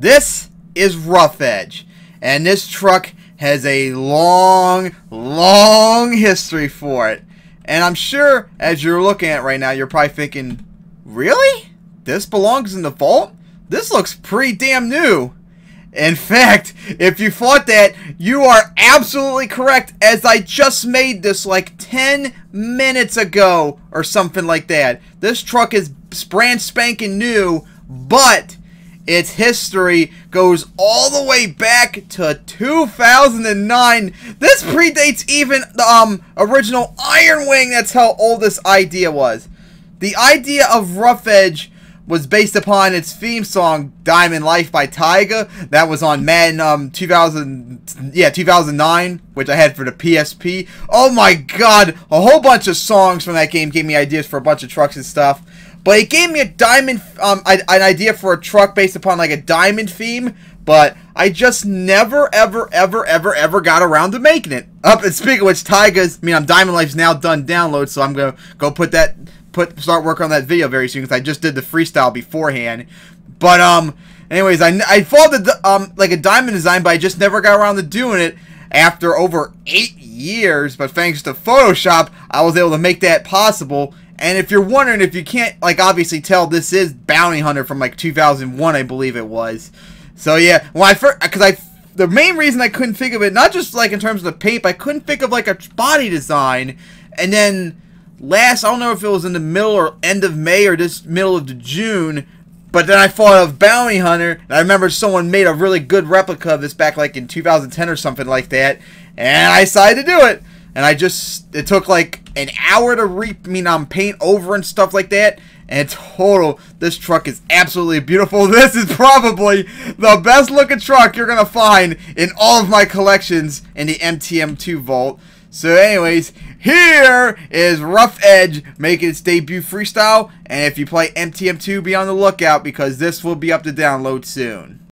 This is Rough Edge, and this truck has a long, long history for it. And I'm sure as you're looking at it right now, you're probably thinking, really? This belongs in the vault? This looks pretty damn new. In fact, if you thought that, you are absolutely correct, as I just made this like 10 minutes ago or something like that. This truck is brand spanking new, but its history goes all the way back to 2009. This predates even the original Iron Wing. That's how old this idea was. The idea of Rough Edge was based upon its theme song, Diamond Life by Tyga. That was on Madden 2009, which I had for the PSP. Oh my god, a whole bunch of songs from that game gave me ideas for a bunch of trucks and stuff. But it gave me a diamond, an idea for a truck based upon like a diamond theme, but I just never, ever got around to making it. And speaking of which, Diamond Life's now done download, so I'm gonna go put that, start working on that video very soon, because I just did the freestyle beforehand. But anyways, I followed the like a diamond design, but I just never got around to doing it after over 8 years. But thanks to Photoshop, I was able to make that possible. And if you're wondering, if you can't, like, obviously tell, this is Bounty Hunter from, like, 2001, I believe it was. So, yeah, when I first, because the main reason I couldn't think of it, not just, like, in terms of the paint, I couldn't think of, like, a body design. And then, last, I don't know if it was in the middle or end of May or just middle of June, but then I thought of Bounty Hunter, and I remember someone made a really good replica of this back, like, in 2010 or something like that, and I decided to do it. And I just, it took like an hour to paint over and stuff like that. And total, this truck is absolutely beautiful. This is probably the best looking truck you're going to find in all of my collections in the MTM2 vault. So anyways, here is Rough Edge making its debut freestyle. And if you play MTM2, be on the lookout, because this will be up to download soon.